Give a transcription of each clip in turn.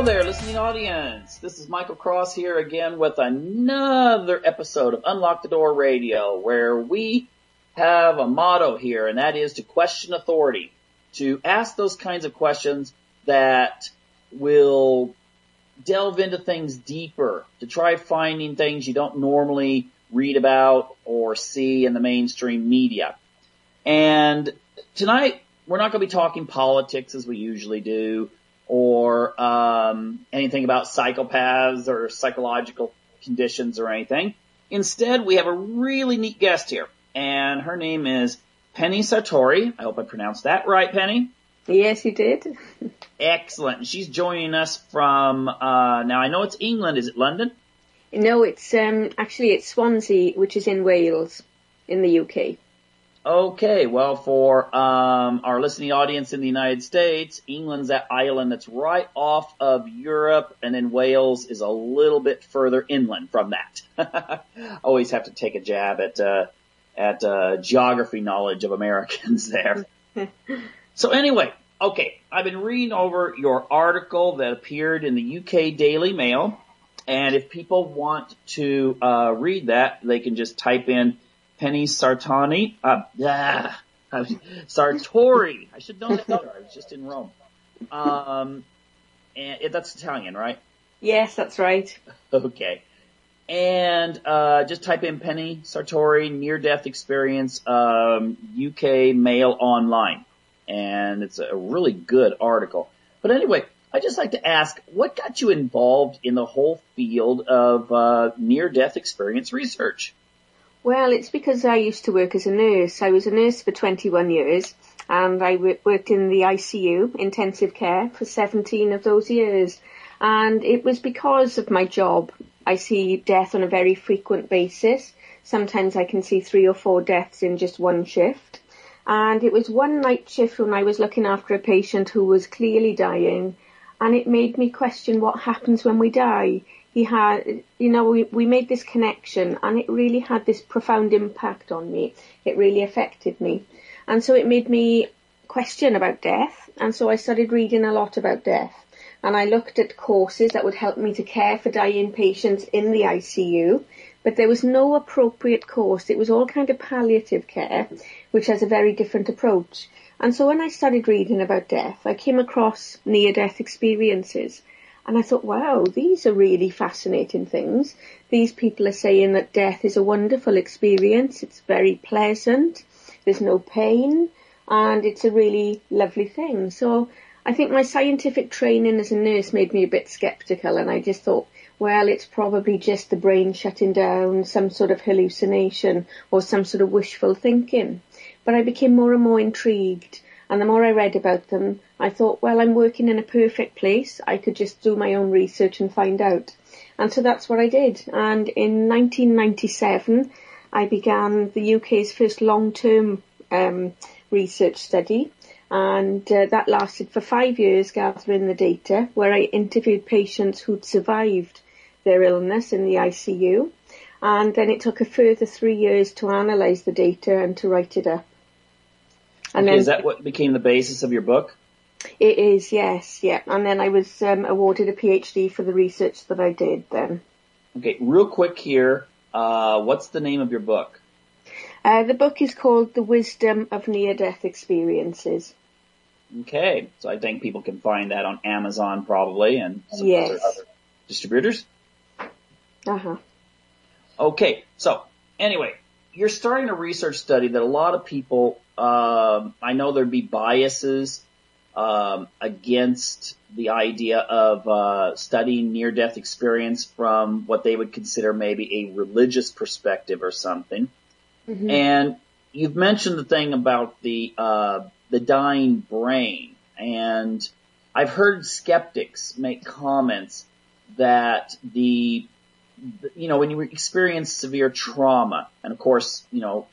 Hello there, listening audience. This is Michael Cross here again with another episode of Unlock the Door Radio, where we have a motto here, and that is to question authority, to ask those kinds of questions that will delve into things deeper, to try finding things you don't normally read about or see in the mainstream media. And tonight, we're not going to be talking politics as we usually do, or anything about psychopaths or psychological conditions or anything. Instead, we have a really neat guest here, and her name is Penny Sartori. I hope I pronounced that right, Penny. Yes, you did. Excellent. She's joining us from, now I know it's England. Is it London? No, it's actually it's Swansea, which is in Wales, in the UK. Okay, well, for our listening audience in the United States, England's that island that's right off of Europe, and then Wales is a little bit further inland from that. Always have to take a jab at geography knowledge of Americans there. So anyway, okay, I've been reading over your article that appeared in the UK Daily Mail, and if people want to read that, they can just type in Penny Sartori. Sartori. I should know that better. I was just in Rome. And that's Italian, right? Yes, that's right. Okay. And just type in Penny Sartori Near-Death Experience UK Mail Online. And it's a really good article. But anyway, I'd just like to ask, what got you involved in the whole field of near-death experience research? Well, it's because I used to work as a nurse. I was a nurse for 21 years, and I worked in the ICU, intensive care, for 17 of those years. And it was because of my job. I see death on a very frequent basis. Sometimes I can see 3 or 4 deaths in just one shift. And it was one night shift when I was looking after a patient who was clearly dying, and it made me question what happens when we die. He had, you know, we made this connection, and it really had this profound impact on me. It really affected me. And so it made me question about death. And so I started reading a lot about death. And I looked at courses that would help me to care for dying patients in the ICU. But there was no appropriate course. It was all kind of palliative care, which has a very different approach. And so when I started reading about death, I came across near-death experiences. And I thought, wow, these are really fascinating things. These people are saying that death is a wonderful experience. It's very pleasant. There's no pain. And it's a really lovely thing. So I think my scientific training as a nurse made me a bit sceptical. And I just thought, well, it's probably just the brain shutting down, some sort of hallucination or some sort of wishful thinking. But I became more and more intrigued. And the more I read about them, I thought, well, I'm working in a perfect place. I could just do my own research and find out. And so that's what I did. And in 1997, I began the UK's first long-term research study. And that lasted for 5 years, gathering the data, where I interviewed patients who'd survived their illness in the ICU. And then it took a further 3 years to analyse the data and to write it up. And okay, then, is that what became the basis of your book? It is, yes, yeah. And then I was awarded a PhD for the research that I did then. Okay, real quick here, what's the name of your book? The book is called The Wisdom of Near-Death Experiences. Okay, so I think people can find that on Amazon probably and some other distributors. Uh-huh. Okay, so anyway, you're starting a research study that a lot of people... I know there'd be biases against the idea of studying near-death experience from what they would consider maybe a religious perspective or something. Mm-hmm. And you've mentioned the thing about the dying brain. And I've heard skeptics make comments that when you experience severe trauma, and of course, your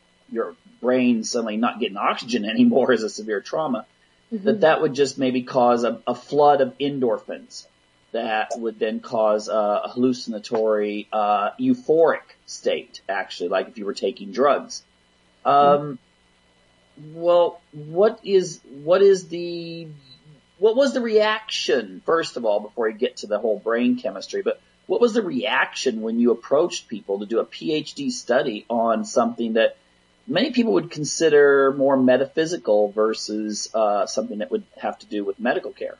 brain suddenly not getting oxygen anymore is a severe trauma, mm-hmm. that would just maybe cause a flood of endorphins that would then cause a hallucinatory, euphoric state, actually, like if you were taking drugs. Well, what is the what was the reaction, first of all, before you get to the whole brain chemistry, but what was the reaction when you approached people to do a PhD study on something that many people would consider more metaphysical versus something that would have to do with medical care?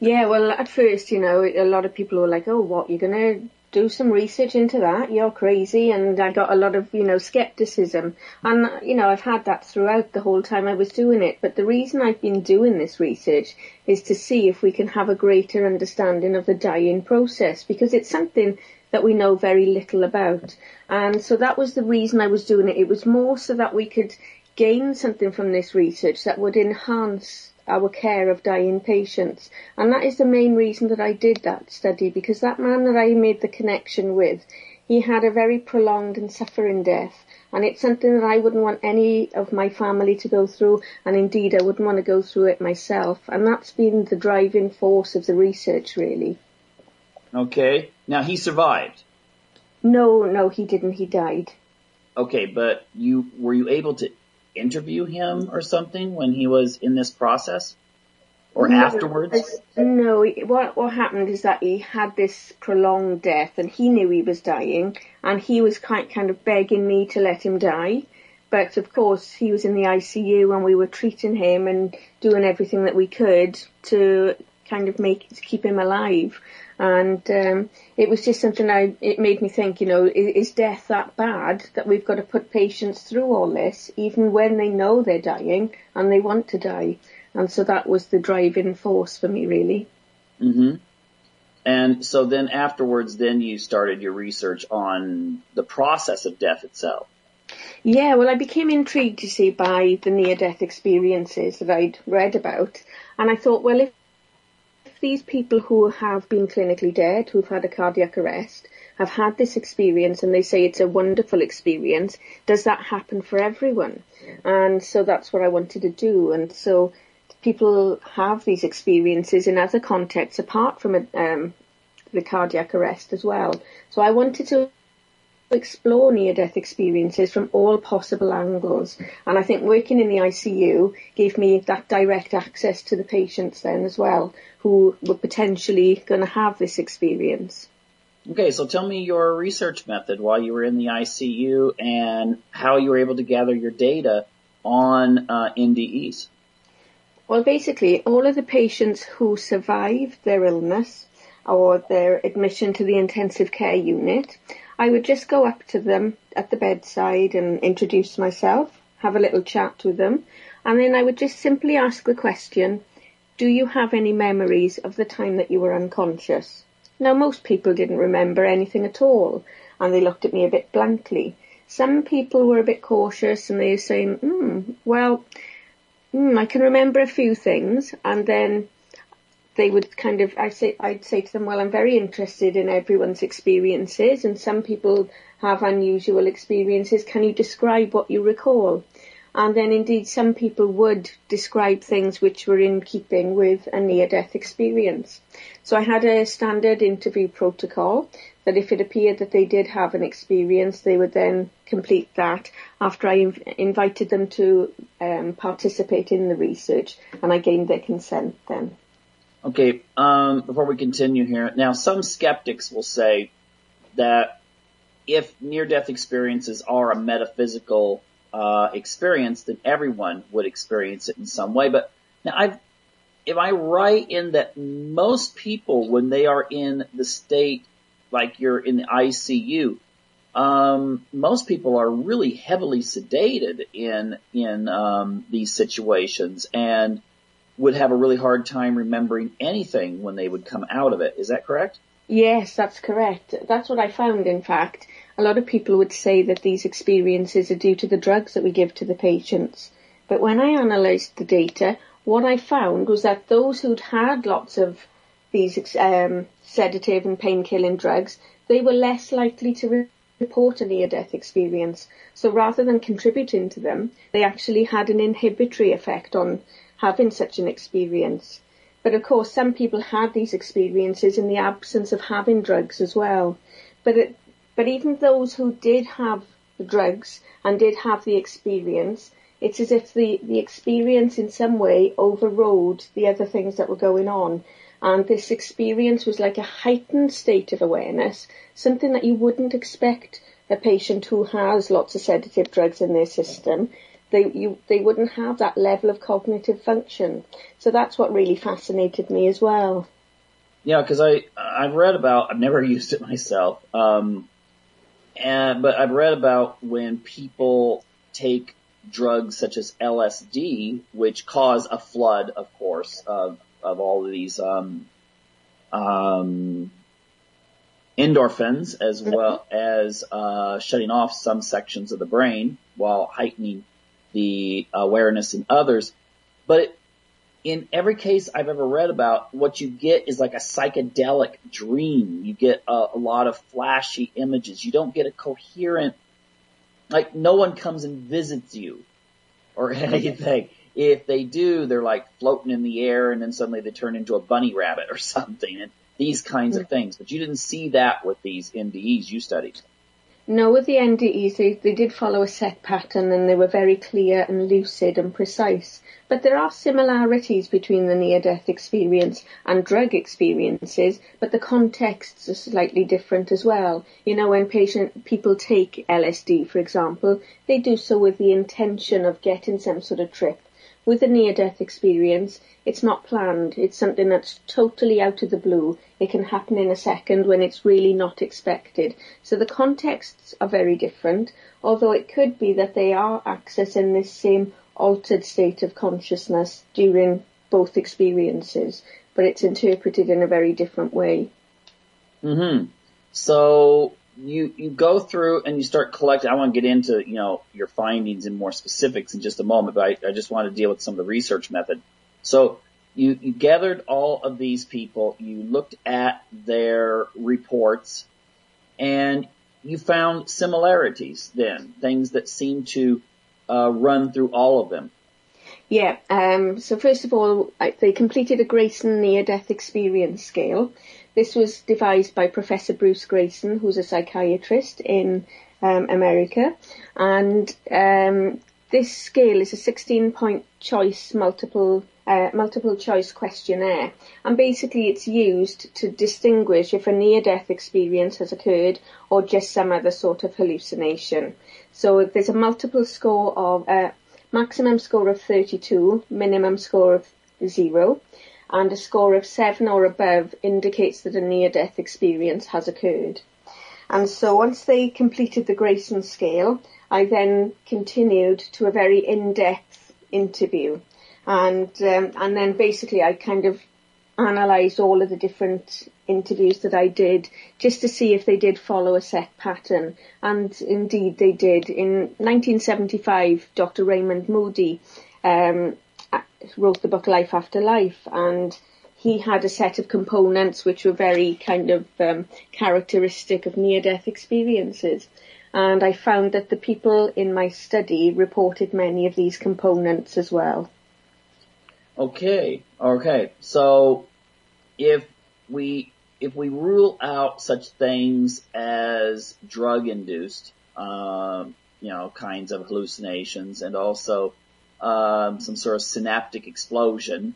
Yeah, well, at first, you know, a lot of people were like, oh, what, you're going to do some research into that? You're crazy. And I got a lot of, you know, skepticism. And, you know, I've had that throughout the whole time I was doing it. But the reason I've been doing this research is to see if we can have a greater understanding of the dying process, because it's something that we know very little about. And so that was the reason I was doing it. It was more so that we could gain something from this research that would enhance our care of dying patients. And that is the main reason that I did that study, because that man that I made the connection with, he had a very prolonged and suffering death, and it's something that I wouldn't want any of my family to go through, and indeed I wouldn't want to go through it myself. And that's been the driving force of the research, really. Okay. Now, he survived? No, he didn't. He died. Okay, but were you able to interview him or something when he was in this process or afterwards? No, what happened is that he had this prolonged death and he knew he was dying, and he was kind of begging me to let him die. But of course he was in the ICU and we were treating him and doing everything that we could to kind of keep him alive. And it was just something it made me think, you know, is death that bad that we've got to put patients through all this, even when they know they're dying and they want to die? And so that was the driving force for me, really. Mm-hmm. And so then afterwards, then you started your research on the process of death itself. Yeah, well, I became intrigued, you see, by the near-death experiences that I'd read about. And I thought, well, if these people who have been clinically dead, who've had a cardiac arrest, have had this experience and they say it's a wonderful experience, does that happen for everyone? And so that's what I wanted to do. And so people have these experiences in other contexts apart from the cardiac arrest as well. So I wanted to explore near-death experiences from all possible angles, and I think working in the ICU gave me that direct access to the patients then as well, who were potentially going to have this experience. Okay, so tell me your research method while you were in the ICU and how you were able to gather your data on NDEs. Well, basically, all of the patients who survived their illness or their admission to the intensive care unit, I would just go up to them at the bedside and introduce myself, have a little chat with them, and then I would just simply ask the question, do you have any memories of the time that you were unconscious? Now, most people didn't remember anything at all, and they looked at me a bit blankly. Some people were a bit cautious, and they were saying, I can remember a few things, and then they would I'd say to them, well, I'm very interested in everyone's experiences, and some people have unusual experiences. Can you describe what you recall? And then indeed some people would describe things which were in keeping with a near-death experience. So I had a standard interview protocol that if it appeared that they did have an experience, they would then complete that after I invited them to participate in the research, and I gained their consent then. Okay, before we continue here, now some skeptics will say that if near-death experiences are a metaphysical experience, then everyone would experience it in some way. But now, am I right in that most people, when they are in the state like you're in the ICU, most people are really heavily sedated in these situations and would have a really hard time remembering anything when they would come out of it. Is that correct? Yes, that's correct. That's what I found, in fact. A lot of people would say that these experiences are due to the drugs that we give to the patients. But when I analysed the data, what I found was that those who'd had lots of these sedative and pain-killing drugs, they were less likely to report a near-death experience. So rather than contributing to them, they actually had an inhibitory effect on having such an experience. But of course some people had these experiences in the absence of having drugs as well. But even those who did have the drugs and did have the experience, It's as if the experience in some way overrode the other things that were going on. And this experience was like a heightened state of awareness, something that you wouldn't expect a patient who has lots of sedative drugs in their system. They wouldn't have that level of cognitive function. So that's what really fascinated me as well. Yeah, because I've read about, I've never used it myself, but I've read about when people take drugs such as LSD, which cause a flood, of course, of all of these endorphins, as well as shutting off some sections of the brain while heightening the awareness in others. But in every case I've ever read about, what you get is like a psychedelic dream. You get a lot of flashy images. You don't get a coherent, like no one comes and visits you or anything. If they do, they're like floating in the air and then suddenly they turn into a bunny rabbit or something, and these kinds of things. But you didn't see that with these NDEs you studied. No, with the NDEs, they did follow a set pattern and they were very clear and lucid and precise. But there are similarities between the near-death experience and drug experiences, but the contexts are slightly different as well. You know, when people take LSD, for example, they do so with the intention of getting some sort of trip. With a near-death experience, it's not planned. It's something that's totally out of the blue. It can happen in a second when it's really not expected. So the contexts are very different, although it could be that they are accessing this same altered state of consciousness during both experiences, but it's interpreted in a very different way. Mm-hmm. So you go through and you start collecting. I want to get into, you know, your findings and more specifics in just a moment, but I just want to deal with some of the research method. So you gathered all of these people, you looked at their reports, and you found similarities then, things that seem to run through all of them. Yeah, so first of all, they completed a Grayson Near-Death Experience Scale. This was devised by Professor Bruce Grayson, who's a psychiatrist in America. And this scale is a 16-point choice multiple choice questionnaire. And basically it's used to distinguish if a near-death experience has occurred or just some other sort of hallucination. So there's a multiple score of maximum score of 32, minimum score of 0, and a score of 7 or above indicates that a near-death experience has occurred. And so once they completed the Grayson scale, I then continued to a very in-depth interview. And then basically I kind of analysed all of the different interviews that I did just to see if they did follow a set pattern. And indeed they did. In 1975, Dr. Raymond Moody wrote the book Life After Life, and he had a set of components which were very kind of characteristic of near-death experiences. And I found that the people in my study reported many of these components as well. Okay. So if we rule out such things as drug-induced, kinds of hallucinations, and also some sort of synaptic explosion,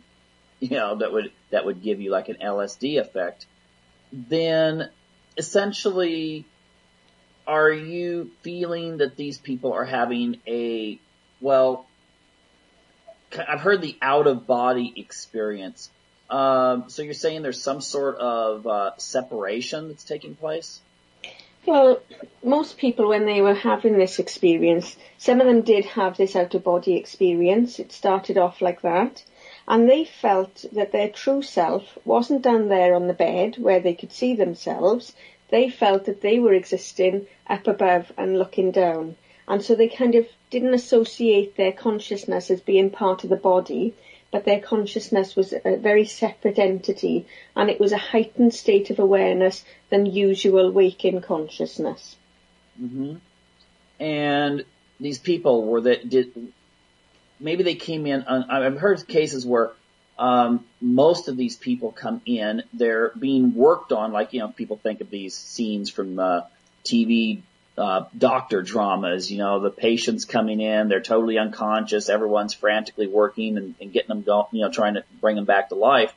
that would give you like an LSD effect, then essentially, are you feeling that these people are having I've heard the out-of-body experience. So you're saying there's some sort of separation that's taking place? Well, most people, when they were having this experience, some of them did have this out-of-body experience. It started off like that. And they felt that their true self wasn't down there on the bed where they could see themselves. They felt that they were existing up above and looking down. And so they kind of didn't associate their consciousness as being part of the body, but their consciousness was a very separate entity, and it was a heightened state of awareness than usual waking consciousness. Mm-hmm. And these people maybe they came in, I've heard cases where most of these people come in, they're being worked on, like, people think of these scenes from TV doctor dramas, you know, the patients coming in, they're totally unconscious, everyone's frantically working and getting them going, you know, trying to bring them back to life.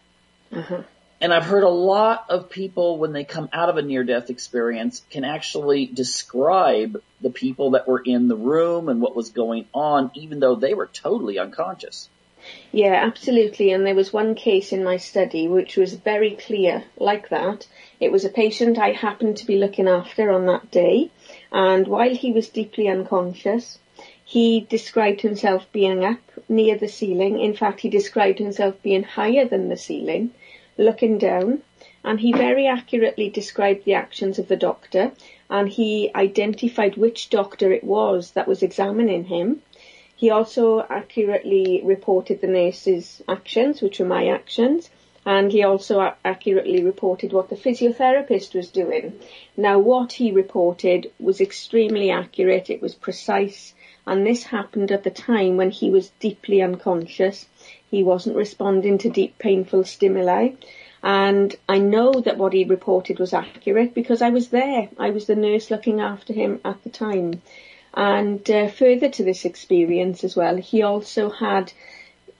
Mm-hmm. And I've heard a lot of people, when they come out of a near-death experience, can actually describe the people that were in the room and what was going on, even though they were totally unconscious. Yeah, absolutely. And there was one case in my study which was very clear like that. It was a patient I happened to be looking after on that day. And while he was deeply unconscious, he described himself being up near the ceiling. In fact, he described himself being higher than the ceiling, looking down, and he very accurately described the actions of the doctor, and he identified which doctor it was that was examining him. He also accurately reported the nurse's actions, which were my actions, and he also accurately reported what the physiotherapist was doing. Now, what he reported was extremely accurate, it was precise, and this happened at the time when he was deeply unconscious. He wasn't responding to deep, painful stimuli. And I know that what he reported was accurate because I was there. I was the nurse looking after him at the time. And further to this experience as well, he also had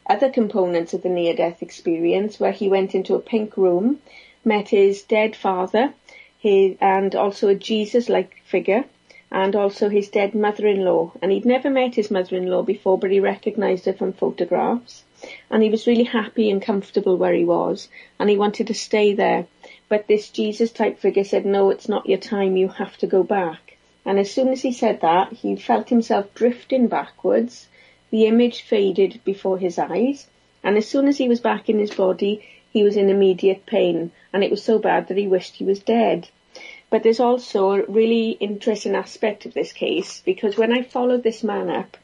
other components of the near-death experience where he went into a pink room, met his dead father, and also a Jesus-like figure, and also his dead mother-in-law. And he'd never met his mother-in-law before, but he recognised her from photographs. And he was really happy and comfortable where he was, and he wanted to stay there. But this Jesus-type figure said, no, it's not your time, you have to go back. And as soon as he said that, he felt himself drifting backwards. The image faded before his eyes, and as soon as he was back in his body, he was in immediate pain, and it was so bad that he wished he was dead. But there's also a really interesting aspect of this case, because when I followed this man up,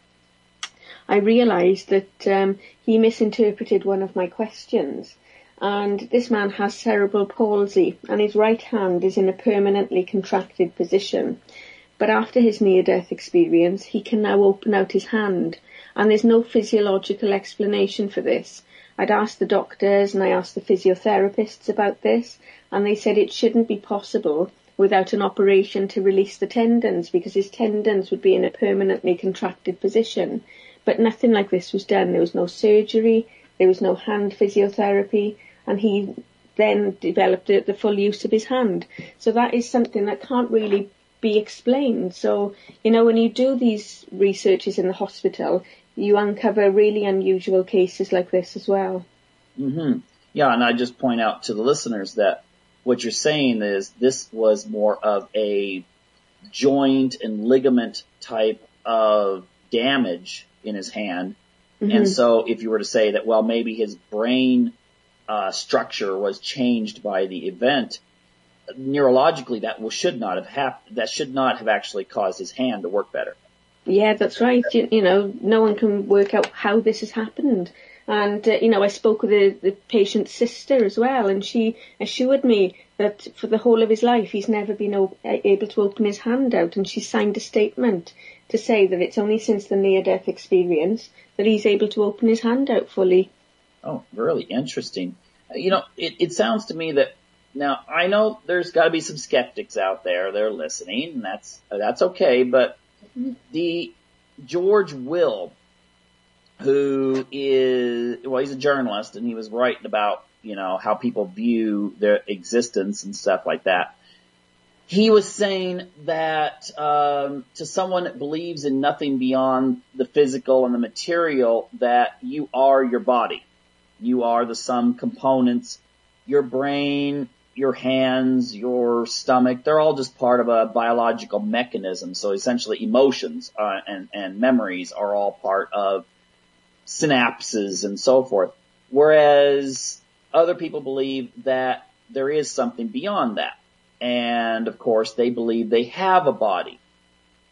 I realised that he misinterpreted one of my questions. And this man has cerebral palsy, and his right hand is in a permanently contracted position. But after his near-death experience, he can now open out his hand, and there's no physiological explanation for this. I'd asked the doctors and I asked the physiotherapists about this, and they said it shouldn't be possible without an operation to release the tendons, because his tendons would be in a permanently contracted position. But nothing like this was done. There was no surgery, there was no hand physiotherapy, and he then developed the full use of his hand. So that is something that can't really be explained. So, you know, when you do these researches in the hospital, you uncover really unusual cases like this as well. Mm-hmm. Yeah, and I just point out to the listeners that what you're saying is this was more of a joint and ligament type of damage in his hand. Mm-hmm. And so if you were to say that, well, maybe his brain structure was changed by the event, neurologically that should not have actually caused his hand to work better. Yeah, that's right. You know, no one can work out how this has happened. And, you know, I spoke with the patient's sister as well, and she assured me that for the whole of his life he's never been able to open his hand out, and she signed a statement to say that it's only since the near-death experience that he's able to open his hand out fully. Oh, really interesting. You know, it sounds to me that, now, I know there's got to be some skeptics out there that are listening, and that's okay, but the George Will, who is, well, he's a journalist, and he was writing about, you know, how people view their existence and stuff like that. He was saying that to someone that believes in nothing beyond the physical and the material, that you are your body. You are the sum components, your brain, your hands, your stomach. They're all just part of a biological mechanism. So essentially emotions and memories are all part of synapses and so forth, whereas other people believe that there is something beyond that, and of course they believe they have a body.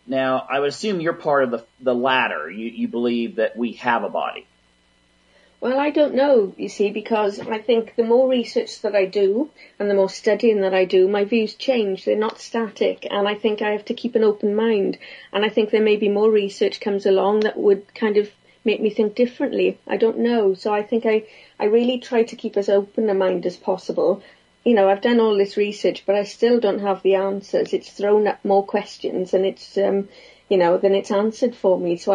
Now, I would assume you're part of the latter. You believe that we have a body. Well, I don't know, you see, because I think the more research that I do and the more studying that I do, my views change. They're not static, and I think I have to keep an open mind, and I think there may be more research comes along that would kind of make me think differently. I don't know. So I think I really try to keep as open a mind as possible. you know, I've done all this research, but I still don't have the answers. It's thrown up more questions, and it's, you know, than it's answered for me. So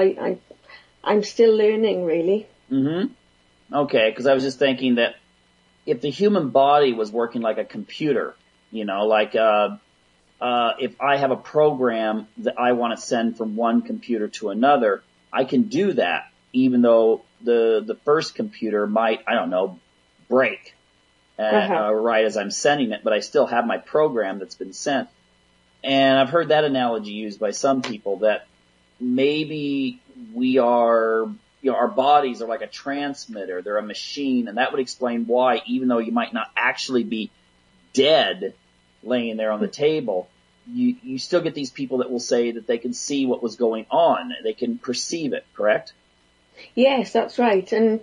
I'm still learning, really. Mm-hmm. Okay, because I was just thinking that if the human body was working like a computer, you know, like if I have a program that I want to send from one computer to another, I can do that, even though the first computer might, I don't know, break right as I'm sending it, but I still have my program that's been sent. And I've heard that analogy used by some people that maybe we are, you know, our bodies are like a transmitter. They're a machine, and that would explain why, even though you might not actually be dead laying there on the table, you still get these people that will say that they can see what was going on. They can perceive it, correct? Yes, that's right. And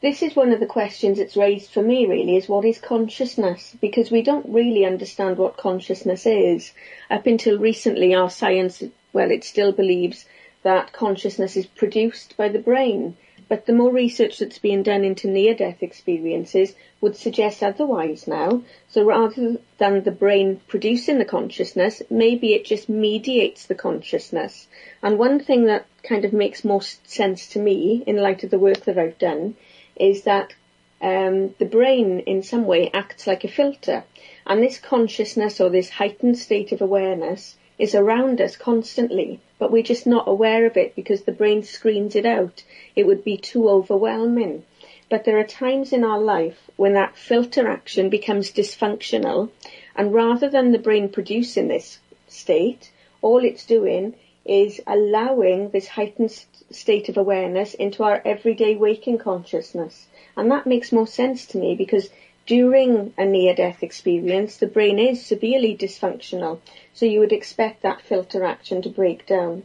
this is one of the questions it's raised for me, really, is what is consciousness? Because we don't really understand what consciousness is. Up until recently, our science, well, it still believes that consciousness is produced by the brain. But the more research that's being done into near-death experiences would suggest otherwise now. So rather than the brain producing the consciousness, maybe it just mediates the consciousness. And one thing that kind of makes more sense to me, in light of the work that I've done, is that the brain in some way acts like a filter. And this consciousness, or this heightened state of awareness, is around us constantly, but we're just not aware of it because the brain screens it out. It would be too overwhelming. But there are times in our life when that filter action becomes dysfunctional, and rather than the brain producing this state, all it's doing is allowing this heightened state of awareness into our everyday waking consciousness. And that makes more sense to me, because during a near-death experience, the brain is severely dysfunctional, so you would expect that filter action to break down.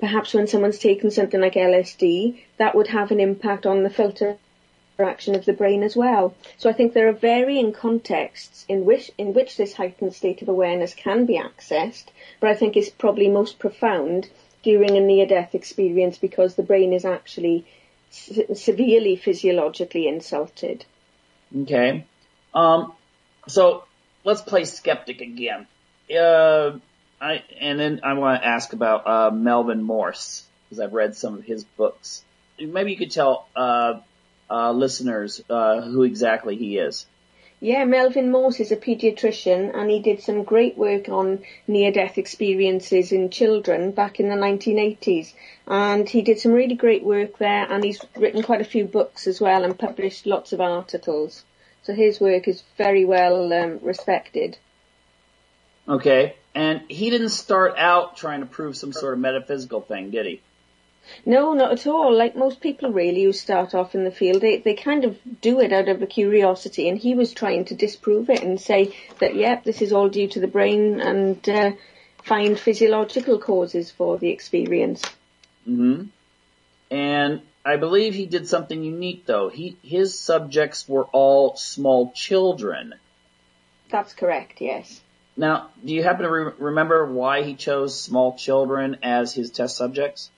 Perhaps when someone's taken something like LSD, that would have an impact on the filter action of the brain as well. So I think there are varying contexts in which this heightened state of awareness can be accessed, but I think it's probably most profound during a near-death experience, because the brain is actually severely physiologically insulted. Okay. So let's play skeptic again. And then I want to ask about Melvin Morse, because I've read some of his books. Maybe you could tell listeners who exactly he is. Yeah, Melvin Morse is a pediatrician, and he did some great work on near-death experiences in children back in the 1980s. And he did some really great work there, and he's written quite a few books as well and published lots of articles. So his work is very well respected. Okay, and he didn't start out trying to prove some sort of metaphysical thing, did he? No, not at all. Like most people, really, who start off in the field, they kind of do it out of a curiosity, and he was trying to disprove it and say that, yep, this is all due to the brain, and find physiological causes for the experience. Mm-hmm. And I believe he did something unique, though. His subjects were all small children. That's correct, yes. Now, do you happen to remember why he chose small children as his test subjects?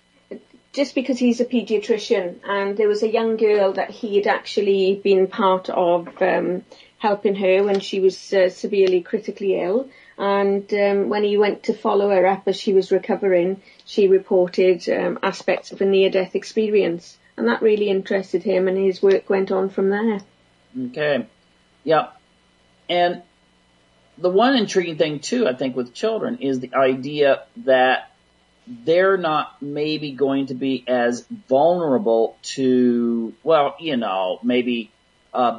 Just because he's a paediatrician, and there was a young girl that he had actually been part of helping her when she was severely critically ill. And when he went to follow her up as she was recovering, she reported aspects of a near-death experience. And that really interested him, and his work went on from there. Okay. Yeah. And the one intriguing thing, too, I think, with children is the idea that they're not maybe going to be as vulnerable to, well, you know, maybe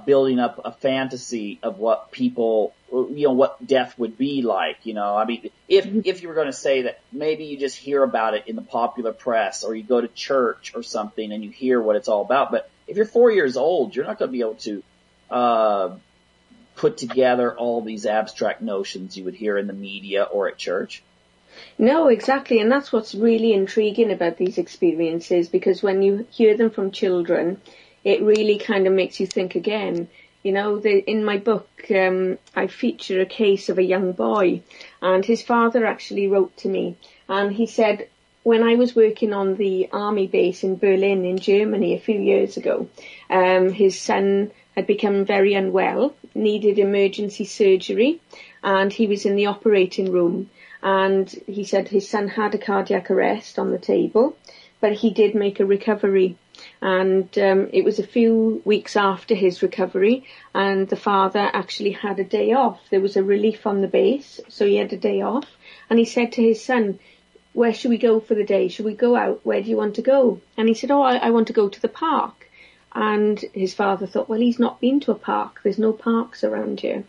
building up a fantasy of what people, you know, what death would be like, you know. I mean, if you were going to say that maybe you just hear about it in the popular press, or you go to church or something and you hear what it's all about. But if you're 4 years old, you're not going to be able to put together all these abstract notions you would hear in the media or at church. No, exactly, and that's what's really intriguing about these experiences, because when you hear them from children, it really kind of makes you think again. You know, in my book, I feature a case of a young boy, and his father actually wrote to me, and he said, when I was working on the army base in Berlin in Germany a few years ago, his son had become very unwell, needed emergency surgery, and he was in the operating room. And he said his son had a cardiac arrest on the table, but he did make a recovery. And it was a few weeks after his recovery, and the father actually had a day off. There was a relief on the base, so he had a day off. And he said to his son, "Where should we go for the day? Should we go out? Where do you want to go?" And he said, "Oh, I want to go to the park." And his father thought, well, he's not been to a park. There's no parks around here.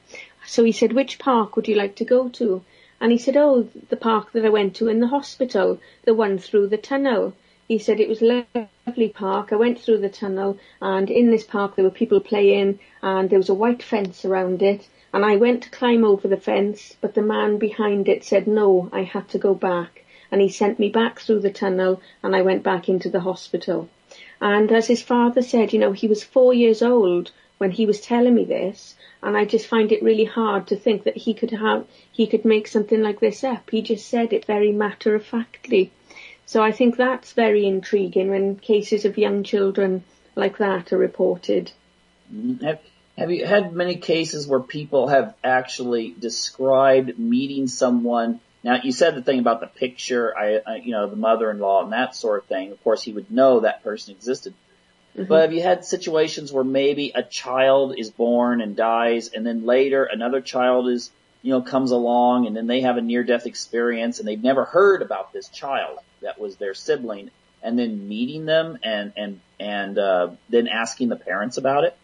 So he said, "Which park would you like to go to?" And he said, "Oh, the park that I went to in the hospital, the one through the tunnel." He said, "It was a lovely park. I went through the tunnel, and in this park there were people playing, and there was a white fence around it. And I went to climb over the fence, but the man behind it said, no, I had to go back. And he sent me back through the tunnel, and I went back into the hospital." And as his father said, you know, he was 4 years old when he was telling me this, and I just find it really hard to think that he could make something like this up. He just said it very matter-of-factly. So I think that's very intriguing when cases of young children like that are reported. Have you had many cases where people have actually described meeting someone? Now, you said the thing about the picture, the mother-in-law and that sort of thing. Of course, he would know that person existed. Mm-hmm. But have you had situations where maybe a child is born and dies, and then later another child is, comes along, and then they have a near-death experience, and they've never heard about this child that was their sibling, and then meeting them and then asking the parents about it?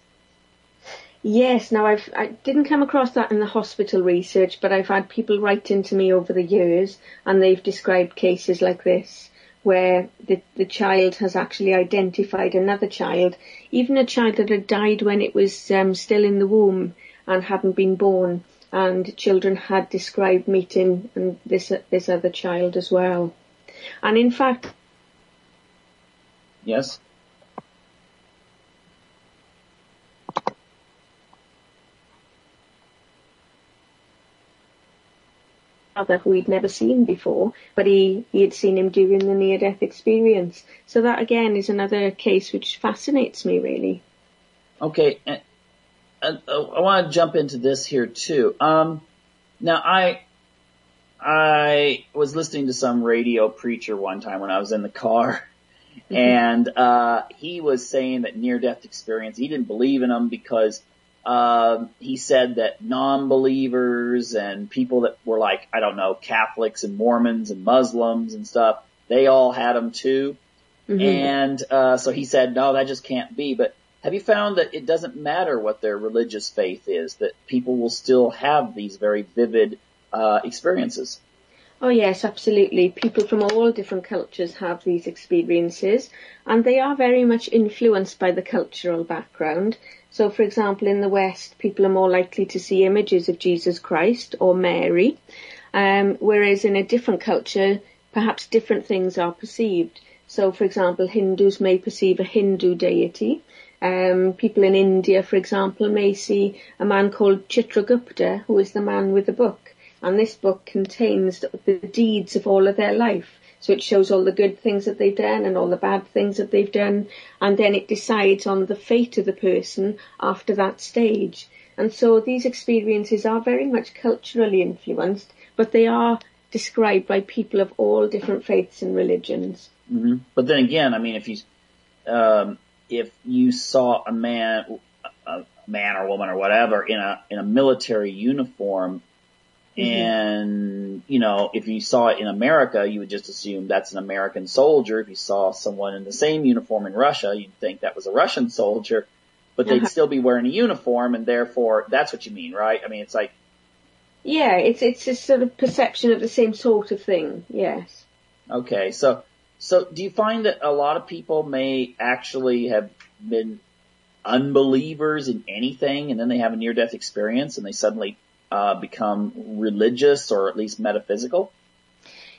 Yes. Now, I didn't come across that in the hospital research, but I've had people writing to me over the years, and they've described cases like this, where the child has actually identified another child, even a child that had died when it was still in the womb and hadn't been born. And children had described meeting and this other child as well. And in fact... Yes? Father who he'd never seen before, but he had seen him during the near-death experience. So that, again, is another case which fascinates me, really. Okay, I want to jump into this here too. Now I was listening to some radio preacher one time when I was in the car, mm-hmm. and he was saying that near-death experience, he didn't believe in them because he said that non-believers and people that were like, I don't know, Catholics and Mormons and Muslims and stuff, they all had them too. Mm-hmm. And so he said, no, that just can't be. But have you found that it doesn't matter what their religious faith is, that people will still have these very vivid experiences? Oh, yes, absolutely. People from all different cultures have these experiences, and they are very much influenced by the cultural background. So, for example, in the West, people are more likely to see images of Jesus Christ or Mary, whereas in a different culture, perhaps different things are perceived. So, for example, Hindus may perceive a Hindu deity. People in India, for example, may see a man called Chitragupta, who is the man with the book. And this book contains the deeds of all of their life. So it shows all the good things that they've done and all the bad things that they've done. And then it decides on the fate of the person after that stage. And so these experiences are very much culturally influenced, but they are described by people of all different faiths and religions. Mm-hmm. But then again, I mean, if you saw a man or woman or whatever in a military uniform, mm-hmm. and if you saw it in America, you would just assume that's an American soldier. If you saw someone in the same uniform in Russia, you'd think that was a Russian soldier, but they'd uh-huh. still be wearing a uniform, and therefore that's what you mean, right? I mean, it's like, yeah, it's a sort of perception of the same sort of thing. Yes. Okay, So do you find that a lot of people may actually have been unbelievers in anything, and then they have a near-death experience and they suddenly become religious or at least metaphysical?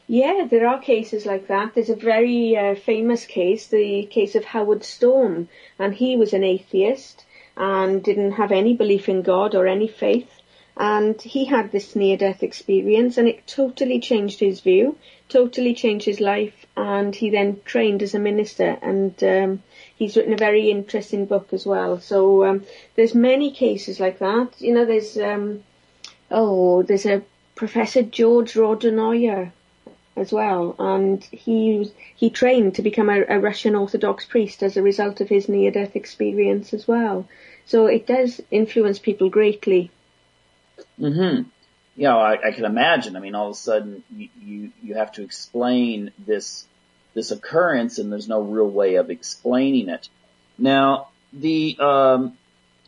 Yeah, there are cases like that. There's a very famous case, the case of Howard Storm, and he was an atheist and didn't have any belief in God or any faith. And he had this near-death experience, and it totally changed his view, totally changed his life, and he then trained as a minister, and he's written a very interesting book as well. So there's many cases like that. You know, there's a Professor George Rodenoyer as well, and he trained to become a Russian Orthodox priest as a result of his near-death experience as well. So it does influence people greatly. Mm-hmm. Yeah, I can imagine. I mean, all of a sudden you have to explain this occurrence, and there's no real way of explaining it. Now, I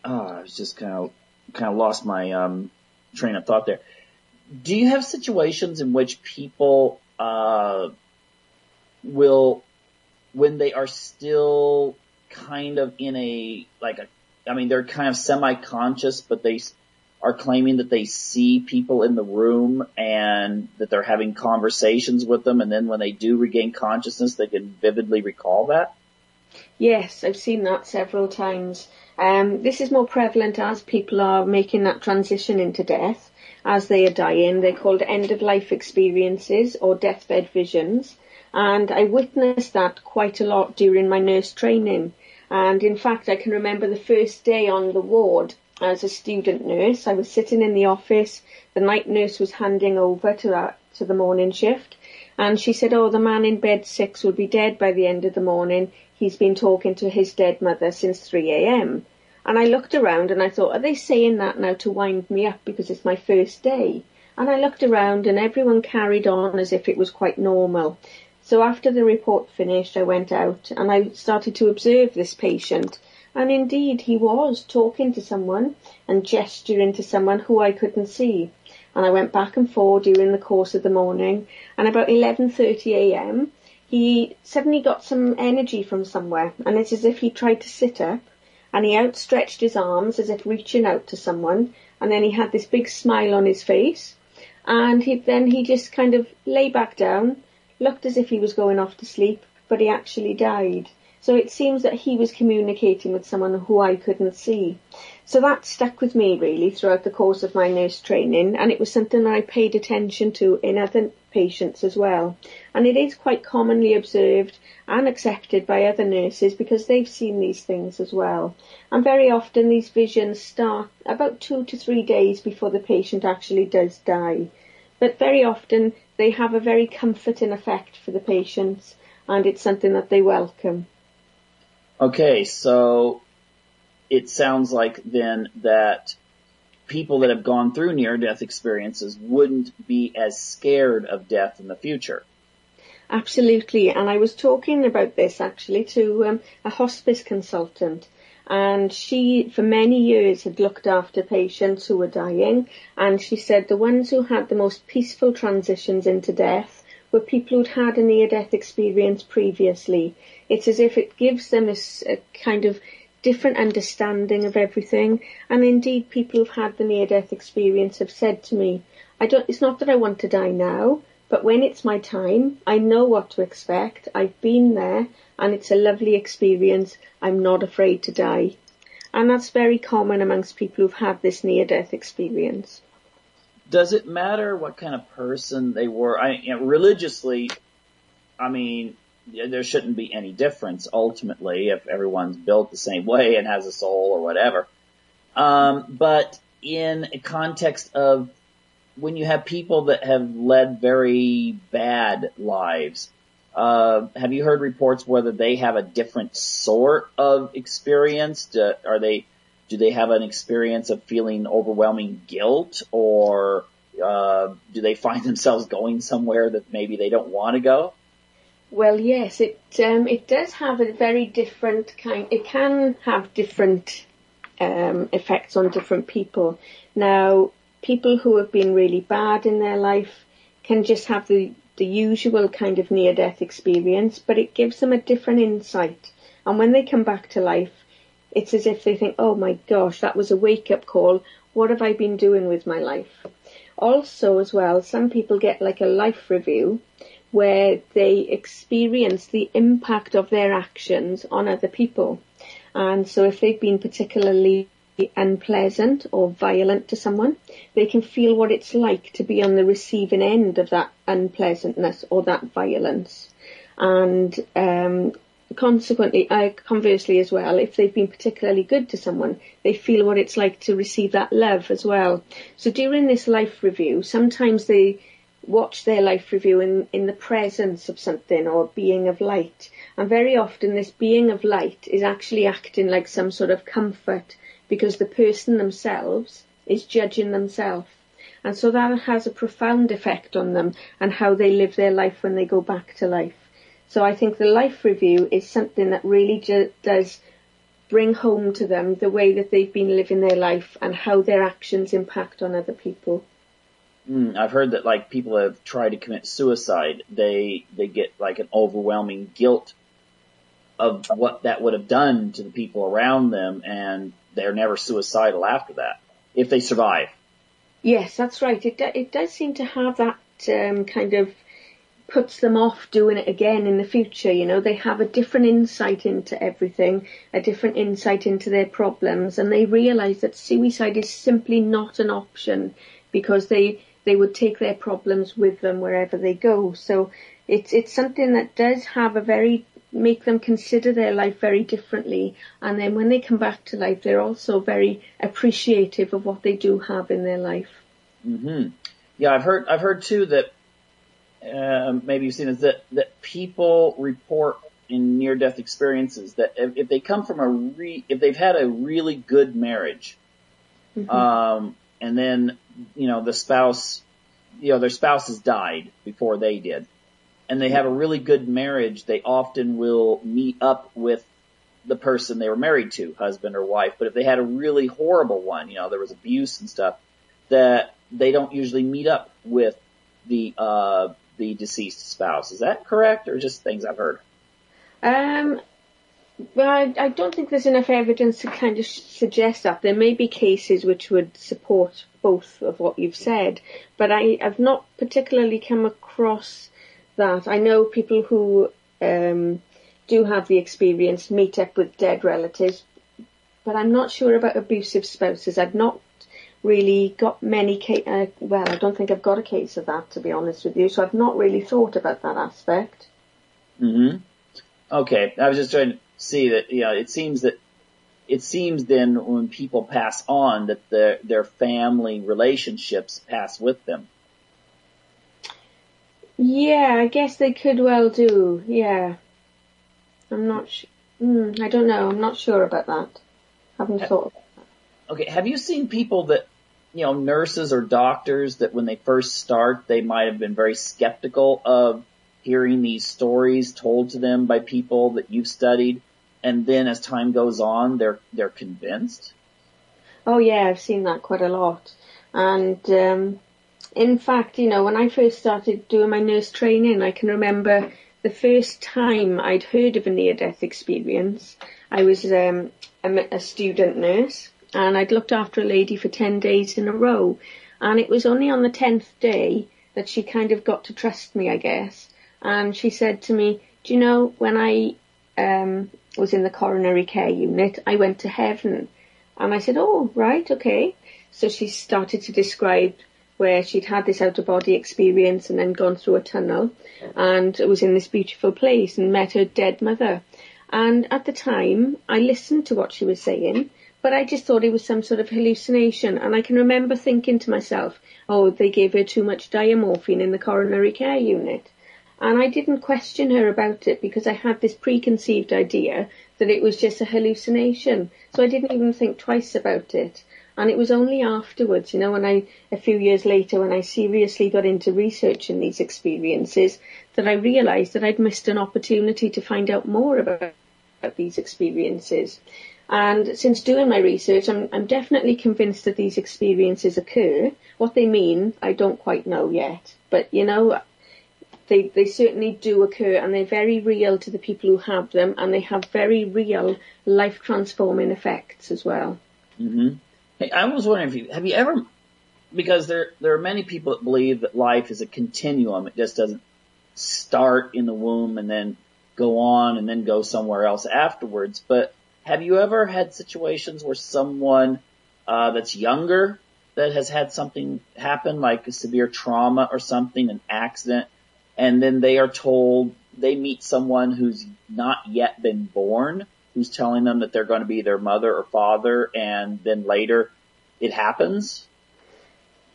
was just kind of lost my train of thought there. Do you have situations in which people will, when they are still kind of they're kind of semi-conscious, but they are claiming that they see people in the room and that they're having conversations with them, and then when they do regain consciousness, they can vividly recall that? Yes, I've seen that several times. This is more prevalent as people are making that transition into death. As they are dying, they're called end-of-life experiences or deathbed visions. And I witnessed that quite a lot during my nurse training. And in fact, I can remember the first day on the ward as a student nurse. I was sitting in the office. The night nurse was handing over to the morning shift. And she said, the man in bed 6 will be dead by the end of the morning. He's been talking to his dead mother since 3 a.m. And I looked around and I thought, are they saying that now to wind me up because it's my first day? And I looked around and everyone carried on as if it was quite normal. So after the report finished, I went out and I started to observe this patient. And indeed, he was talking to someone and gesturing to someone who I couldn't see. And I went back and forth during the course of the morning. And about 11:30 a.m., he suddenly got some energy from somewhere. And it's as if he tried to sit up. And he outstretched his arms as if reaching out to someone. And then he had this big smile on his face. And he just kind of lay back down, looked as if he was going off to sleep, but he actually died. So it seems that he was communicating with someone who I couldn't see. So that stuck with me, really, throughout the course of my nurse training, and it was something that I paid attention to in other patients as well. And it is quite commonly observed and accepted by other nurses because they've seen these things as well. And very often these visions start about 2 to 3 days before the patient actually does die. But very often they have a very comforting effect for the patients, and it's something that they welcome. Okay, so it sounds like then that people that have gone through near-death experiences wouldn't be as scared of death in the future. Absolutely, and I was talking about this actually to a hospice consultant, and she for many years had looked after patients who were dying, and she said the ones who had the most peaceful transitions into death were people who'd had a near-death experience previously. It's as if it gives them a kind of different understanding of everything. And indeed, people who've had the near-death experience have said to me, it's not that I want to die now, but when it's my time, I know what to expect. I've been there, and it's a lovely experience. I'm not afraid to die. And that's very common amongst people who've had this near-death experience. Does it matter what kind of person they were? Religiously, there shouldn't be any difference ultimately if everyone's built the same way and has a soul or whatever. But in a context of when you have people that have led very bad lives, have you heard reports whether they have a different sort of experience? Do they have an experience of feeling overwhelming guilt, or do they find themselves going somewhere that maybe they don't want to go? Well, yes, it does have a very different kind. It can have different effects on different people. Now, people who have been really bad in their life can just have the usual kind of near-death experience, but it gives them a different insight. And when they come back to life, it's as if they think, oh my gosh, that was a wake-up call. What have I been doing with my life? Also, as well, some people get like a life review where they experience the impact of their actions on other people. And so if they've been particularly unpleasant or violent to someone, they can feel what it's like to be on the receiving end of that unpleasantness or that violence. And consequently, conversely as well, if they've been particularly good to someone, they feel what it's like to receive that love as well. So during this life review, sometimes they watch their life review in the presence of something or being of light. And very often this being of light is actually acting like some sort of comfort, because the person themselves is judging themselves. And so that has a profound effect on them and how they live their life when they go back to life. So I think the life review is something that really does bring home to them the way that they've been living their life and how their actions impact on other people. I've heard that, like, people have tried to commit suicide. They get, like, an overwhelming guilt of what that would have done to the people around them, and they're never suicidal after that, if they survive. Yes, that's right. It does seem to have that kind of puts them off doing it again in the future. You know, they have a different insight into everything, a different insight into their problems, and they realize that suicide is simply not an option, because they would take their problems with them wherever they go. So it's something that does have make them consider their life very differently. And then when they come back to life, they're also very appreciative of what they do have in their life. Mm-hmm. Yeah, I've heard too that, maybe you've seen this, that people report in near-death experiences that if they come from if they've had a really good marriage, mm-hmm. And then, you know, their spouse has died before they did, and they have a really good marriage, they often will meet up with the person they were married to, husband or wife. But if they had a really horrible one, you know, there was abuse and stuff, that they don't usually meet up with the deceased spouse. Is that correct, or just things I've heard? Well, I don't think there's enough evidence to kind of suggest that. There may be cases which would support both of what you've said, but I've not particularly come across that. I know people who do have the experience meet up with dead relatives, but I'm not sure about abusive spouses. I've not really got many I don't think I've got a case of that, to be honest with you, so I've not really thought about that aspect. Mm-hmm. Okay, I was just trying to see that, you know, it seems then when people pass on that their family relationships pass with them. Yeah, I guess they could well do. Yeah, I'm not sure. I don't know. I'm not sure about that. Haven't thought about that. Okay, have you seen people that, you know, nurses or doctors, that when they first start, they might have been very skeptical of hearing these stories told to them by people that you've studied, and then as time goes on, they're convinced? Oh yeah, I've seen that quite a lot. And in fact, you know, when I first started doing my nurse training, I can remember the first time I'd heard of a near-death experience. I was a student nurse, and I'd looked after a lady for 10 days in a row, and it was only on the 10th day that she kind of got to trust me, I guess. And she said to me, do you know, when I was in the coronary care unit, I went to heaven. And I said, oh, right, okay. So she started to describe where she'd had this out-of-body experience and then gone through a tunnel and was in this beautiful place and met her dead mother. And at the time, I listened to what she was saying, but I just thought it was some sort of hallucination. And I can remember thinking to myself, oh, they gave her too much diamorphine in the coronary care unit. And I didn't question her about it because I had this preconceived idea that it was just a hallucination. So I didn't even think twice about it. And it was only afterwards, you know, a few years later, when I seriously got into researching these experiences, that I realised that I'd missed an opportunity to find out more about these experiences. And since doing my research, I'm definitely convinced that these experiences occur. What they mean, I don't quite know yet. But, you know, They certainly do occur, and they're very real to the people who have them, and they have very real life-transforming effects as well. Mm-hmm. Hey, I was wondering, have you ever, because there are many people that believe that life is a continuum. It just doesn't start in the womb and then go on and then go somewhere else afterwards. But Have you ever had situations where someone that's younger that has had something happen, like a severe trauma or something, an accident, and then they are told, they meet someone who's not yet been born, who's telling them that they're going to be their mother or father, and then later it happens?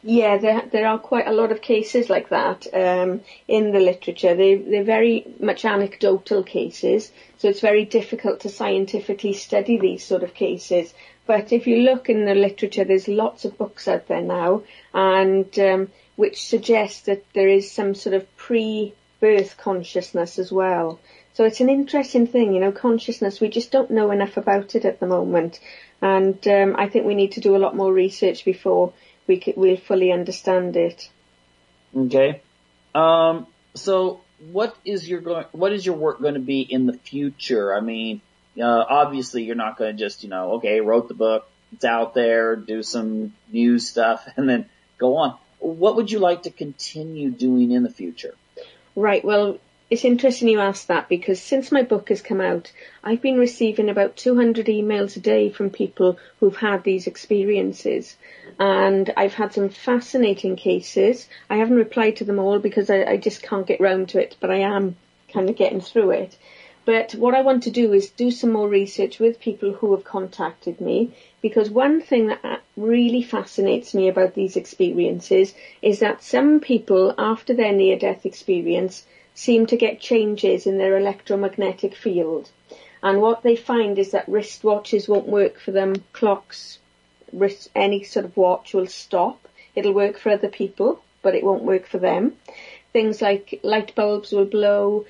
Yeah, there are quite a lot of cases like that in the literature. They're very much anecdotal cases, so it's very difficult to scientifically study these sort of cases. But if you look in the literature, there's lots of books out there now, and which suggest that there is some sort of pre-birth consciousness as well. So it's an interesting thing, you know, consciousness. We just don't know enough about it at the moment, and I think we need to do a lot more research before we fully understand it. Okay. So what is your work going to be in the future? I mean, obviously you're not going to just, you know, okay, wrote the book, it's out there, do some news stuff, and then go on. What would you like to continue doing in the future? Right. Well, it's interesting you asked that, because since my book has come out, I've been receiving about 200 emails a day from people who've had these experiences. And I've had some fascinating cases. I haven't replied to them all because I just can't get round to it, but I am kind of getting through it. But what I want to do is do some more research with people who have contacted me, because one thing that really fascinates me about these experiences is that some people, after their near-death experience, seem to get changes in their electromagnetic field. And what they find is that wristwatches won't work for them, clocks, any sort of watch will stop. It'll work for other people, but it won't work for them. Things like light bulbs will blow,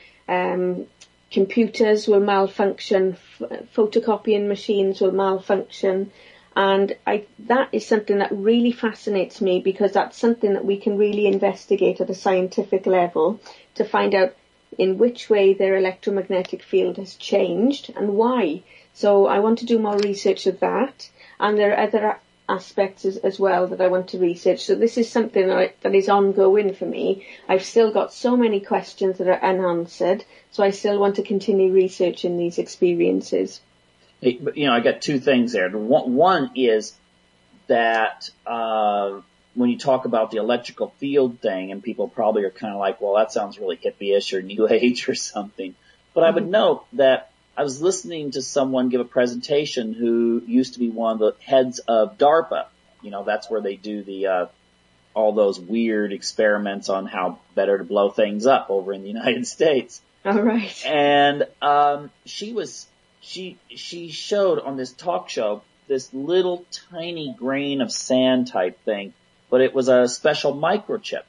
computers will malfunction, photocopying machines will malfunction, and that is something that really fascinates me, because that's something that we can really investigate at a scientific level to find out in which way their electromagnetic field has changed and why. So I want to do more research of that, and there are other aspects as well that I want to research. So this is something that is ongoing for me. I've still got so many questions that are unanswered, so I still want to continue researching these experiences. You know, I got two things there. One is that when you talk about the electrical field thing, and people probably are kind of like, well, that sounds really hippie-ish or New Age or something. But I would note that I was listening to someone give a presentation who used to be one of the heads of DARPA. You know, that's where they do the all those weird experiments on how better to blow things up over in the United States. All right. And she showed on this talk show this little tiny grain of sand type thing, but it was a special microchip.